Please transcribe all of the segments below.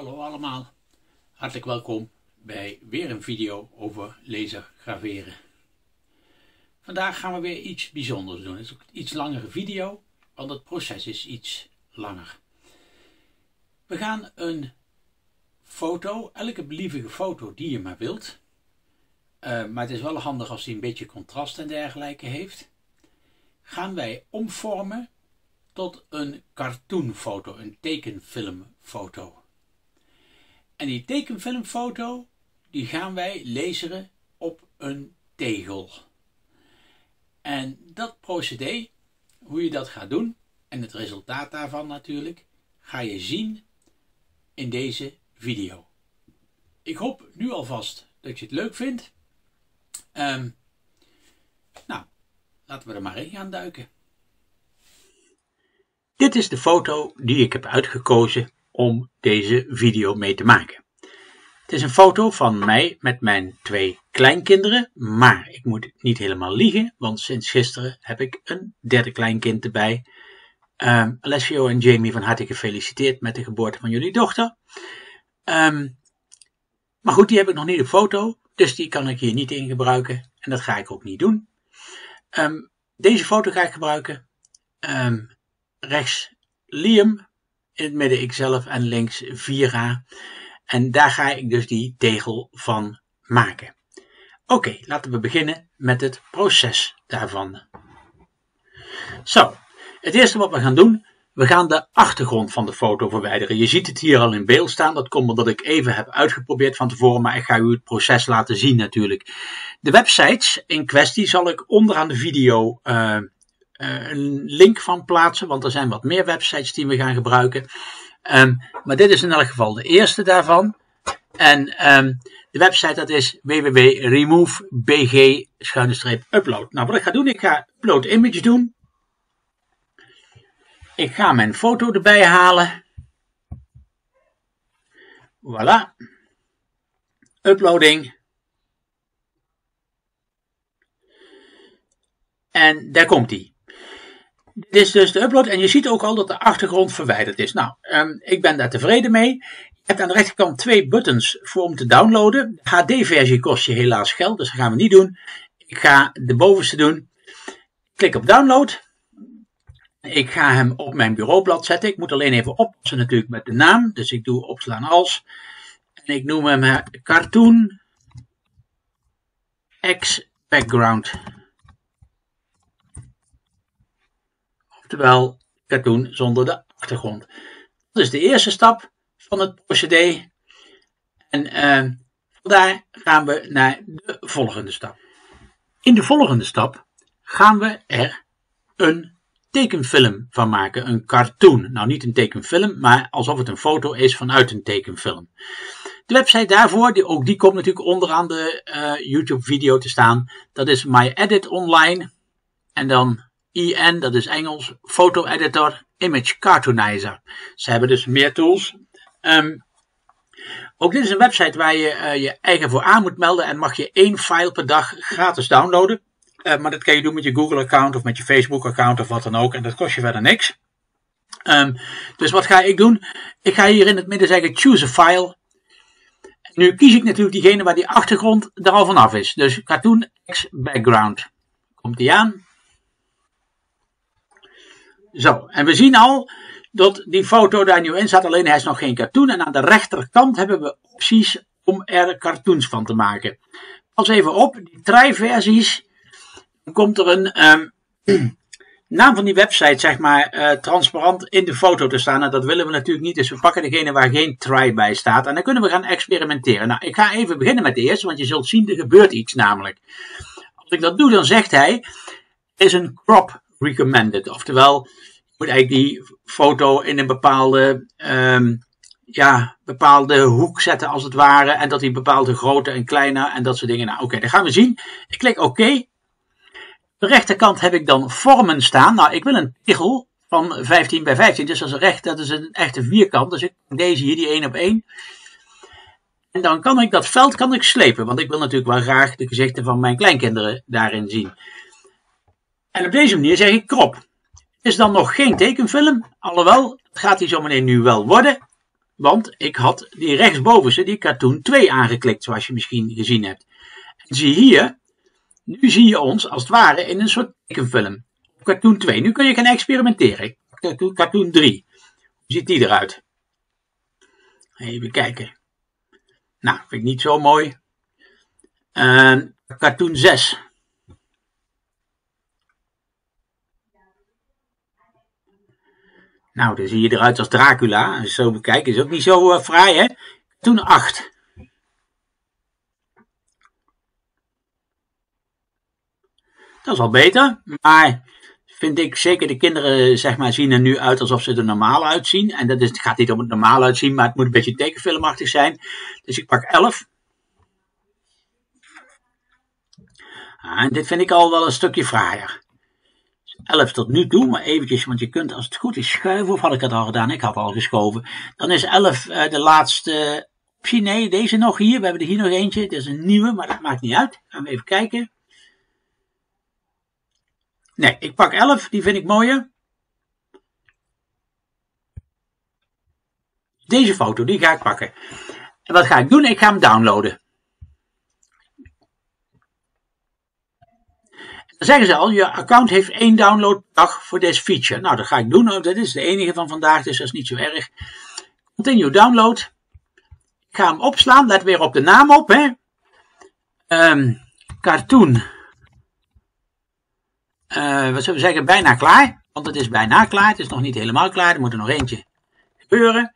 Hallo allemaal, hartelijk welkom bij weer een video over laser graveren. Vandaag gaan we weer iets bijzonders doen. Het is ook een iets langere video, want het proces is iets langer. We gaan een foto, elke believige foto die je maar wilt, maar het is wel handig als die een beetje contrast en dergelijke heeft, gaan wij omvormen tot een cartoonfoto, een tekenfilmfoto. En die tekenfilmfoto, die gaan wij laseren op een tegel. En dat procedé, hoe je dat gaat doen, en het resultaat daarvan natuurlijk, ga je zien in deze video. Ik hoop nu alvast dat je het leuk vindt. Nou, laten we er maar in gaan duiken. Dit is de foto die ik heb uitgekozen om deze video mee te maken. Het is een foto van mij met mijn twee kleinkinderen, maar ik moet niet helemaal liegen, want sinds gisteren heb ik een derde kleinkind erbij. Alessio en Jamie, van harte gefeliciteerd met de geboorte van jullie dochter. Maar goed, die heb ik nog niet op foto, dus die kan ik hier niet in gebruiken en dat ga ik ook niet doen. Deze foto ga ik gebruiken. Rechts Liam, in het midden ikzelf en links Vira. En daar ga ik dus die tegel van maken. Oké, laten we beginnen met het proces daarvan. Zo, het eerste wat we gaan doen, we gaan de achtergrond van de foto verwijderen. Je ziet het hier al in beeld staan, dat komt omdat ik even heb uitgeprobeerd van tevoren, maar ik ga u het proces laten zien natuurlijk. De websites in kwestie zal ik onderaan de video een link van plaatsen, want er zijn wat meer websites die we gaan gebruiken. Maar dit is in elk geval de eerste daarvan. En de website, dat is www.remove.bg/upload. Nou, wat ik ga doen, ik ga upload image doen. Ik ga mijn foto erbij halen. Voilà. Uploading. En daar komt die. Dit is dus de upload en je ziet ook al dat de achtergrond verwijderd is. Nou, ik ben daar tevreden mee. Je hebt aan de rechterkant twee buttons voor om te downloaden. De HD-versie kost je helaas geld, dus dat gaan we niet doen. Ik ga de bovenste doen. Klik op download. Ik ga hem op mijn bureaublad zetten. Ik moet alleen even oppassen natuurlijk met de naam. Dus ik doe opslaan als. En ik noem hem Cartoon X Background. Terwijl cartoon zonder de achtergrond. Dat is de eerste stap van het procedé. En daar gaan we naar de volgende stap. In de volgende stap gaan we er een tekenfilm van maken. Een cartoon. Nou, niet een tekenfilm, maar alsof het een foto is vanuit een tekenfilm. De website daarvoor, ook die komt natuurlijk onderaan de YouTube video te staan. Dat is My Edit online. En dan IN, dat is Engels, Photo Editor, Image Cartoonizer. Ze hebben dus meer tools. Ook dit is een website waar je je eigen voor aan moet melden en mag je 1 file per dag gratis downloaden. Maar dat kan je doen met je Google account of met je Facebook account of wat dan ook en dat kost je verder niks. Dus wat ga ik doen? Ik ga hier in het midden zeggen choose a file. Nu kies ik natuurlijk diegene waar die achtergrond er al vanaf is. Dus Cartoon X Background. Komt die aan. Zo, en we zien al dat die foto daar nu in staat, alleen hij is nog geen cartoon. En aan de rechterkant hebben we opties om er cartoons van te maken. Pas even op, die try-versies. Dan komt er een naam van die website, zeg maar, transparant in de foto te staan. En dat willen we natuurlijk niet, dus we pakken degene waar geen try bij staat. En dan kunnen we gaan experimenteren. Nou, ik ga even beginnen met de eerste, want je zult zien, er gebeurt iets namelijk. Als ik dat doe, dan zegt hij, is een crop recommended. Oftewel, je moet eigenlijk die foto in een bepaalde, bepaalde hoek zetten als het ware. En dat die bepaalde grootte en kleine en dat soort dingen. Nou, oké, dat gaan we zien. Ik klik oké. De rechterkant heb ik dan vormen staan. Nou, ik wil een tegel van 15 bij 15. Dus dat is, dat is een echte vierkant. Dus ik pak deze hier, die 1 op 1. En dan kan ik dat veld slepen. Want ik wil natuurlijk wel graag de gezichten van mijn kleinkinderen daarin zien. En op deze manier zeg ik krop. Is dan nog geen tekenfilm, alhoewel, het gaat die zo meteen nu wel worden. Want ik had die rechtsbovenste, die cartoon 2 aangeklikt, zoals je misschien gezien hebt. En zie hier, nu zie je ons als het ware in een soort tekenfilm. Cartoon 2, nu kun je gaan experimenteren. Cartoon 3, hoe ziet die eruit? Even kijken. Nou, vind ik niet zo mooi. Cartoon 6. Nou, dan zie je eruit als Dracula. Als je zo bekijkt, is ook niet zo fraai, hè? Cartoon 8. Dat is al beter, maar vind ik zeker de kinderen, zeg maar, zien er nu uit alsof ze er normaal uitzien. En dat is, het gaat niet om het normaal uitzien, maar het moet een beetje tekenfilmachtig zijn. Dus ik pak 11. En dit vind ik al wel een stukje fraaier. 11 tot nu toe, maar eventjes, want je kunt als het goed is schuiven, of had ik het al gedaan? Ik had al geschoven. Dan is 11 de laatste optie. Nee, deze nog hier. We hebben er hier nog eentje. Dit is een nieuwe, maar dat maakt niet uit. Gaan we even kijken. Nee, ik pak 11, die vind ik mooier. Deze foto, die ga ik pakken. En wat ga ik doen? Ik ga hem downloaden. Dan zeggen ze al, je account heeft 1 downloaddag voor deze feature. Nou, dat ga ik doen. Dat is de enige van vandaag, dus dat is niet zo erg. Continue download. Ik ga hem opslaan. Let weer op de naam op, hè. Cartoon. Wat zullen we zeggen, bijna klaar. Want het is bijna klaar, het is nog niet helemaal klaar. Er moet er nog eentje gebeuren.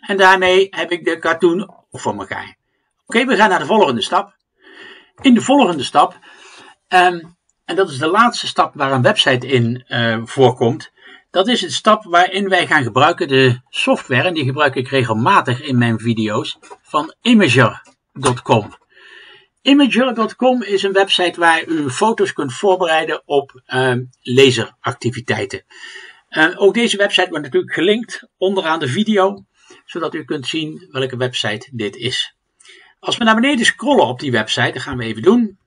En daarmee heb ik de cartoon voor elkaar. Oké, we gaan naar de volgende stap. In de volgende stap, en dat is de laatste stap waar een website in voorkomt. Dat is de stap waarin wij gaan gebruiken de software, en die gebruik ik regelmatig in mijn video's, van imag-r.com. imag-r.com is een website waar u foto's kunt voorbereiden op laseractiviteiten. Ook deze website wordt natuurlijk gelinkt onderaan de video, zodat u kunt zien welke website dit is. Als we naar beneden scrollen op die website, dat gaan we even doen.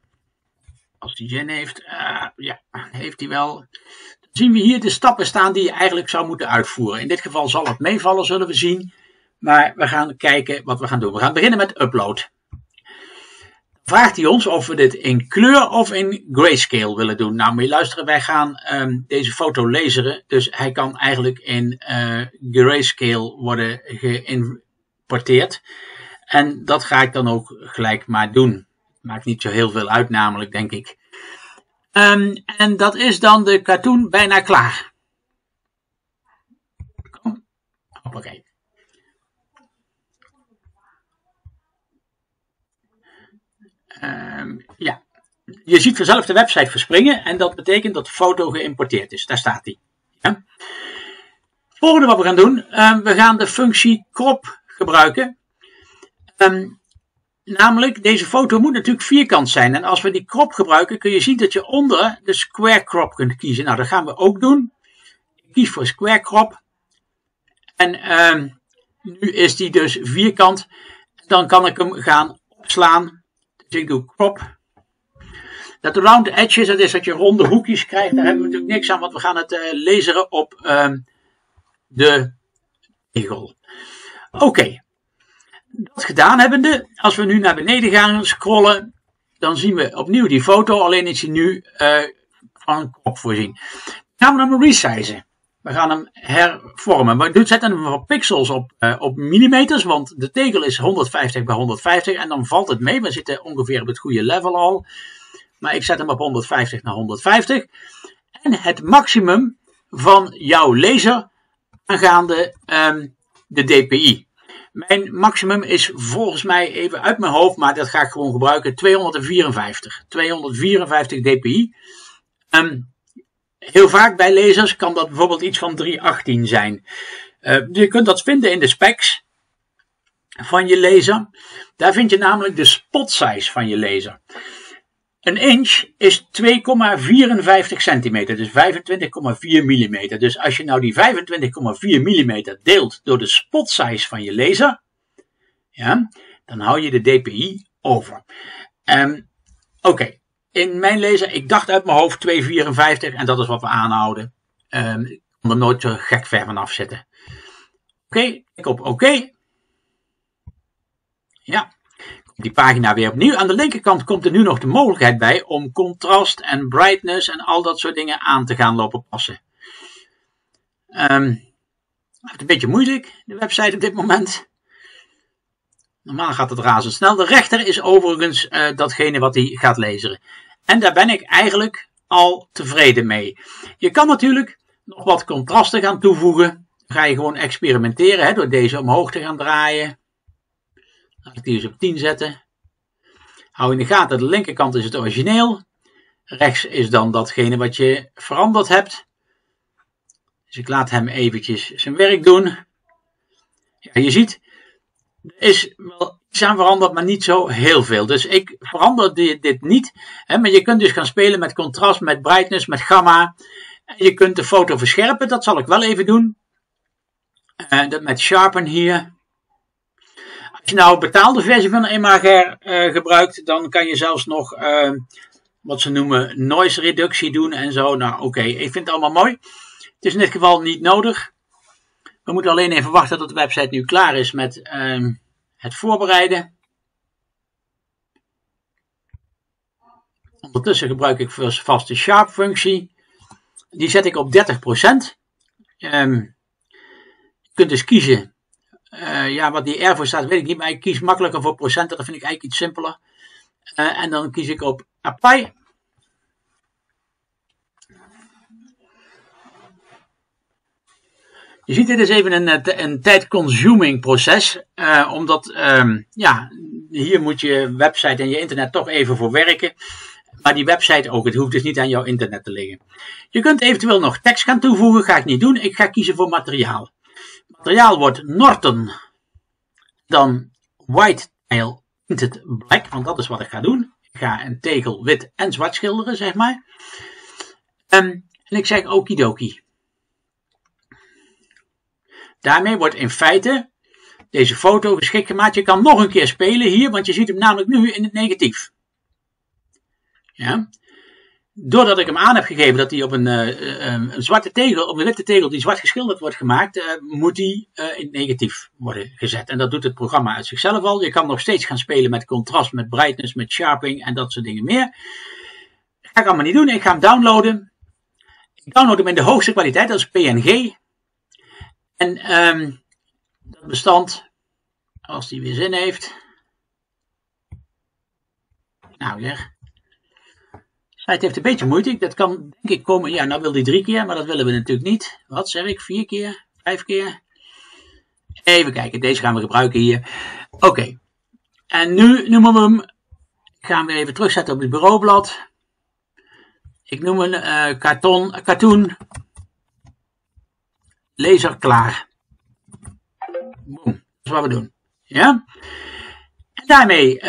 Als die Jen heeft, ja, heeft hij wel. Dan zien we hier de stappen staan die je eigenlijk zou moeten uitvoeren. In dit geval zal het meevallen, zullen we zien. Maar we gaan kijken wat we gaan doen. We gaan beginnen met upload. Vraagt hij ons of we dit in kleur of in grayscale willen doen. Nou, moet je luisteren, wij gaan deze foto laseren. Dus hij kan eigenlijk in grayscale worden geïmporteerd. En dat ga ik dan ook gelijk maar doen. Maakt niet zo heel veel uit namelijk, denk ik. En dat is dan de cartoon bijna klaar. Kom. Hoppakee. Ja, je ziet vanzelf de website verspringen en dat betekent dat de foto geïmporteerd is. Daar staat die. Ja. Het volgende wat we gaan doen, we gaan de functie crop gebruiken. Namelijk, deze foto moet natuurlijk vierkant zijn en als we die crop gebruiken kun je zien dat je onder de square crop kunt kiezen. Nou, dat gaan we ook doen. Ik kies voor square crop en nu is die dus vierkant. Dan kan ik hem gaan opslaan. Dus ik doe crop. Dat round edges, dat is dat je ronde hoekjes krijgt. Daar hebben we natuurlijk niks aan, want we gaan het laseren op de tegel. Oké. Dat gedaan hebbende, als we nu naar beneden gaan scrollen, dan zien we opnieuw die foto. Alleen is hij nu van een crop voorzien. Dan gaan we hem resizen. We gaan hem hervormen. We zetten hem van pixels op millimeters, want de tegel is 150 bij 150 en dan valt het mee. We zitten ongeveer op het goede level al. Maar ik zet hem op 150 naar 150. En het maximum van jouw laser aangaande de DPI. Mijn maximum is volgens mij even uit mijn hoofd, maar dat ga ik gewoon gebruiken, 254. 254 DPI. Heel vaak bij lasers kan dat bijvoorbeeld iets van 318 zijn. Je kunt dat vinden in de specs van je laser. Daar vind je namelijk de spot size van je laser. Een inch is 2,54 centimeter, dus 25,4 mm. Dus als je nou die 25,4 mm deelt door de spot size van je laser, ja, dan hou je de DPI over. Oké. In mijn laser, ik dacht uit mijn hoofd 2,54 en dat is wat we aanhouden. Ik kon er nooit zo gek ver vanaf zitten. Oké, ik op oké. Ja. Die pagina weer opnieuw. Aan de linkerkant komt er nu nog de mogelijkheid bij om contrast en brightness en al dat soort dingen aan te gaan lopen passen. Het is een beetje moeilijk, de website op dit moment. Normaal gaat het razendsnel. De rechter is overigens datgene wat hij gaat lezen. En daar ben ik eigenlijk al tevreden mee. Je kan natuurlijk nog wat contrasten gaan toevoegen. Dan ga je gewoon experimenteren, hè, door deze omhoog te gaan draaien. Laat ik die eens op 10 zetten. Hou in de gaten, de linkerkant is het origineel. Rechts is dan datgene wat je veranderd hebt. Dus ik laat hem eventjes zijn werk doen. Ja, je ziet, er is wel iets aan veranderd, maar niet zo heel veel. Dus ik verander dit niet. Hè, maar je kunt dus gaan spelen met contrast, met brightness, met gamma. En je kunt de foto verscherpen, dat zal ik wel even doen. Met sharpen hier. Als je nou betaalde versie van imag-r gebruikt, dan kan je zelfs nog wat ze noemen noise reductie doen en zo. Nou oké, ik vind het allemaal mooi. Het is in dit geval niet nodig. We moeten alleen even wachten tot de website nu klaar is met het voorbereiden. Ondertussen gebruik ik vast de sharp functie. Die zet ik op 30%. Je kunt dus kiezen. Ja, wat die R voor staat weet ik niet, maar ik kies makkelijker voor procenten, dat vind ik eigenlijk iets simpeler. En dan kies ik op Apply. Je ziet, dit is even een tijdconsuming proces, omdat ja, hier moet je website en je internet toch even voor werken. Maar die website ook, het hoeft dus niet aan jouw internet te liggen. Je kunt eventueel nog tekst gaan toevoegen, ga ik niet doen, ik ga kiezen voor materiaal. Materiaal wordt Norton, dan white tegel tinted black, want dat is wat ik ga doen. Ik ga een tegel wit en zwart schilderen, zeg maar. En ik zeg okidoki. Daarmee wordt in feite deze foto geschikt gemaakt. Je kan nog een keer spelen hier, want je ziet hem namelijk nu in het negatief. Ja. Doordat ik hem aan heb gegeven dat hij op een zwarte tegel, op een witte tegel die zwart geschilderd wordt gemaakt, moet hij in het negatief worden gezet. En dat doet het programma uit zichzelf al. Je kan nog steeds gaan spelen met contrast, met brightness, met sharpening en dat soort dingen meer. Dat ga ik allemaal niet doen. Ik ga hem downloaden. Ik download hem in de hoogste kwaliteit, dat is PNG. En dat bestand, als die weer zin heeft. Nou zeg. Het heeft een beetje moeite, dat kan denk ik komen, ja nou wil die 3 keer, maar dat willen we natuurlijk niet. Wat zeg ik, 4 keer, 5 keer? Even kijken, deze gaan we gebruiken hier. Oké, en nu noemen we hem, ik ga hem weer even terugzetten op het bureaublad. Ik noem hem cartoon, laser klaar. Boom, dat is wat we doen. Ja? En daarmee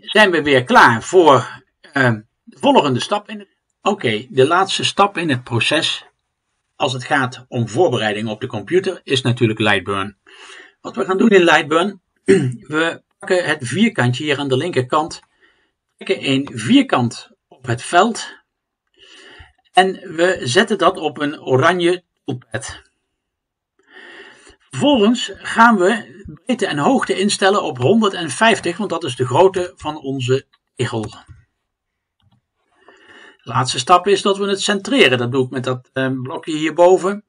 zijn we weer klaar voor... volgende stap in het... Oké, de laatste stap in het proces, als het gaat om voorbereiding op de computer, is natuurlijk Lightburn. Wat we gaan doen in Lightburn, we pakken het vierkantje hier aan de linkerkant, trekken een vierkant op het veld en we zetten dat op een oranje toolpad. Vervolgens gaan we breedte en hoogte instellen op 150, want dat is de grootte van onze tegel. De laatste stap is dat we het centreren. Dat doe ik met dat blokje hierboven.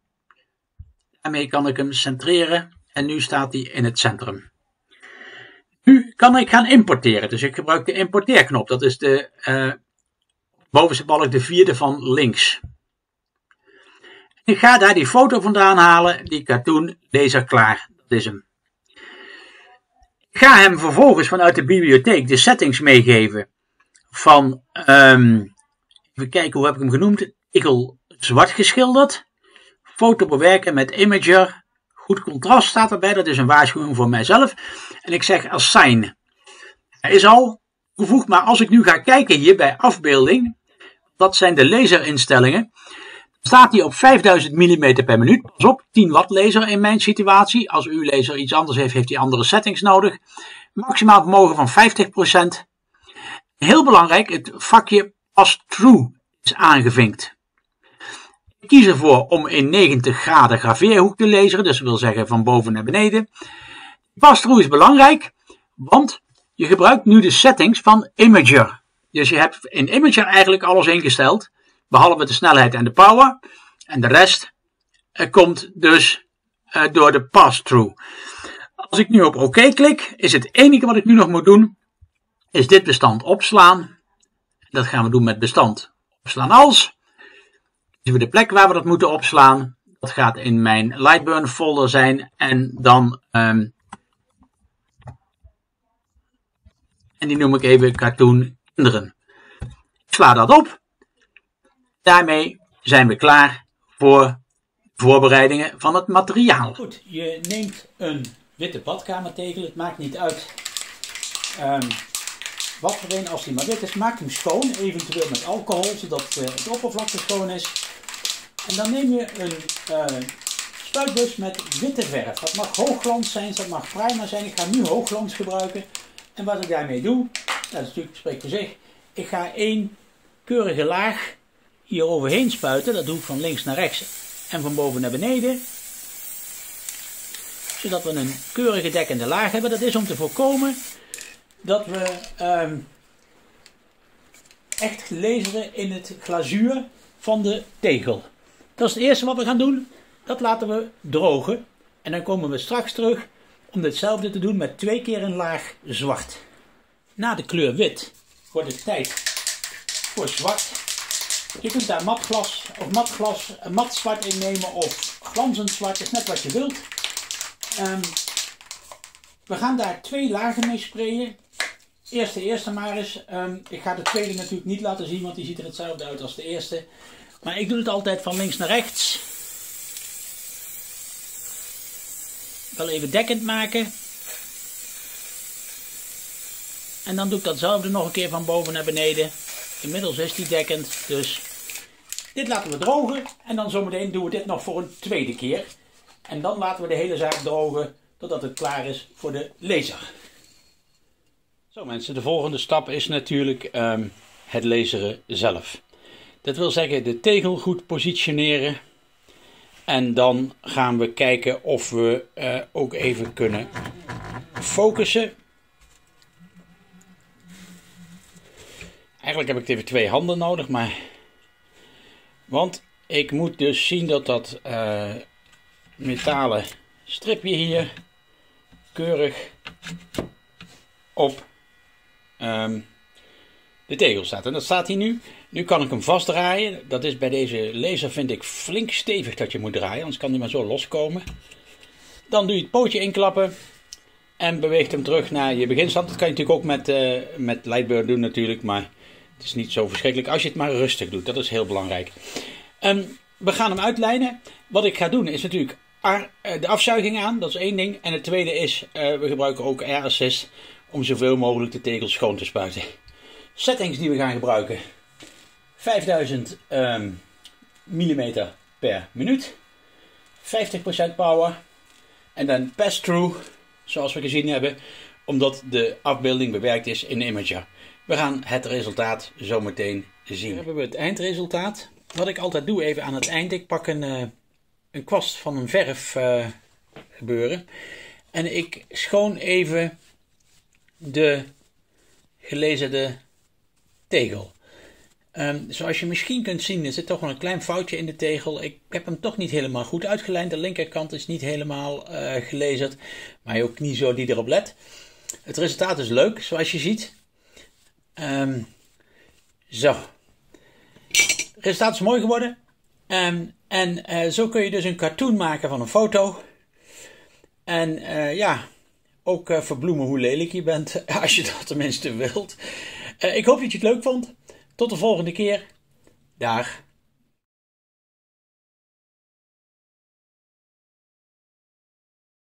Daarmee kan ik hem centreren. En nu staat hij in het centrum. Nu kan ik gaan importeren. Dus ik gebruik de importeerknop. Dat is de bovenste balk, de 4e van links. Ik ga daar die foto vandaan halen. Die cartoon laser klaar. Dat is hem. Ik ga hem vervolgens vanuit de bibliotheek de settings meegeven van... Even kijken, hoe heb ik hem genoemd? Tegel zwart geschilderd. Foto bewerken met imag-r. Goed contrast staat erbij. Dat is een waarschuwing voor mijzelf. En ik zeg assign. Hij is al toegevoegd. Maar als ik nu ga kijken hier bij afbeelding. Dat zijn de laserinstellingen. Staat hij op 5000 mm per minuut. Pas op, 10 watt laser in mijn situatie. Als uw laser iets anders heeft, heeft hij andere settings nodig. Maximaal vermogen van 50%. Heel belangrijk, het vakje... Als True is aangevinkt. Ik kies ervoor om in 90 graden graveerhoek te laseren. Dus dat wil zeggen van boven naar beneden. Pass True is belangrijk. Want Je gebruikt nu de settings van Imag-r. Dus je hebt in Imag-r eigenlijk alles ingesteld, behalve de snelheid en de power. En de rest komt dus door de pass-through. Als ik nu op OK klik, is het enige wat ik nu nog moet doen, is dit bestand opslaan. Dat gaan we doen met bestand opslaan als. Dus de plek waar we dat moeten opslaan, dat gaat in mijn Lightburn folder zijn. En dan, en die noem ik even cartoon kinderen. Ik sla dat op. Daarmee zijn we klaar voor voorbereidingen van het materiaal. Goed, je neemt een witte badkamertegel, het maakt niet uit wat voor een, als die maar wit is. Maak hem schoon, eventueel met alcohol, zodat het oppervlakte schoon is. En dan neem je een spuitbus met witte verf. Dat mag hoogglans zijn, dat mag primer zijn. Ik ga nu hoogglans gebruiken. En wat ik daarmee doe, dat is natuurlijk spreekt voor zich. Ik ga één keurige laag hier overheen spuiten. Dat doe ik van links naar rechts en van boven naar beneden. Zodat we een keurige dekkende laag hebben. Dat is om te voorkomen dat we echt laseren in het glazuur van de tegel. Dat is het eerste wat we gaan doen. Dat laten we drogen. En dan komen we straks terug om ditzelfde te doen met 2 keer een laag zwart. Na de kleur wit wordt het tijd voor zwart. Je kunt daar matglas of mat zwart in nemen of glanzend zwart. Dat is net wat je wilt. We gaan daar 2 lagen mee sprayen. Eerst de eerste maar eens. Ik ga de tweede natuurlijk niet laten zien, want die ziet er hetzelfde uit als de eerste. Maar ik doe het altijd van links naar rechts. Wel even dekkend maken. En dan doe ik datzelfde nog een keer van boven naar beneden. Inmiddels is die dekkend, dus dit laten we drogen. En dan zometeen doen we dit nog voor een tweede keer. En dan laten we de hele zaak drogen totdat het klaar is voor de laser. Zo mensen, de volgende stap is natuurlijk het laseren zelf. Dat wil zeggen de tegel goed positioneren. En dan gaan we kijken of we ook even kunnen focussen. Eigenlijk heb ik even 2 handen nodig, maar... Want ik moet dus zien dat dat metalen stripje hier keurig op de tegel staat. En dat staat hier nu. Nu kan ik hem vastdraaien. Dat is bij deze laser, vind ik, flink stevig dat je moet draaien. Anders kan hij maar zo loskomen. Dan doe je het pootje inklappen. En beweegt hem terug naar je beginstand. Dat kan je natuurlijk ook met Lightburn doen natuurlijk. Maar het is niet zo verschrikkelijk. Als je het maar rustig doet. Dat is heel belangrijk. We gaan hem uitlijnen. Wat ik ga doen is natuurlijk de afzuiging aan. Dat is één ding. En het tweede is, we gebruiken ook Air Assist. Om zoveel mogelijk de tegels schoon te spuiten. Settings die we gaan gebruiken. 5000 mm per minuut. 50% power. En dan pass-through. Zoals we gezien hebben. Omdat de afbeelding bewerkt is in Imag-r. We gaan het resultaat zo meteen zien. Hier hebben we het eindresultaat. Wat ik altijd doe even aan het eind. Ik pak een kwast van een verf gebeuren. En ik schoon even de gelazerde tegel. Zoals je misschien kunt zien, er zit toch wel een klein foutje in de tegel. Ik heb hem toch niet helemaal goed uitgelijnd. De linkerkant is niet helemaal gelazerd. Maar ook niet zo die erop let. Het resultaat is leuk, zoals je ziet. Zo. Het resultaat is mooi geworden. Zo kun je dus een cartoon maken van een foto. En ja, ook verbloemen hoe lelijk je bent. Als je dat tenminste wilt. Ik hoop dat je het leuk vond. Tot de volgende keer. Dag.